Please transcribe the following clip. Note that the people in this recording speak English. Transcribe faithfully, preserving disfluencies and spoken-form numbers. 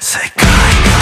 Say goodbye.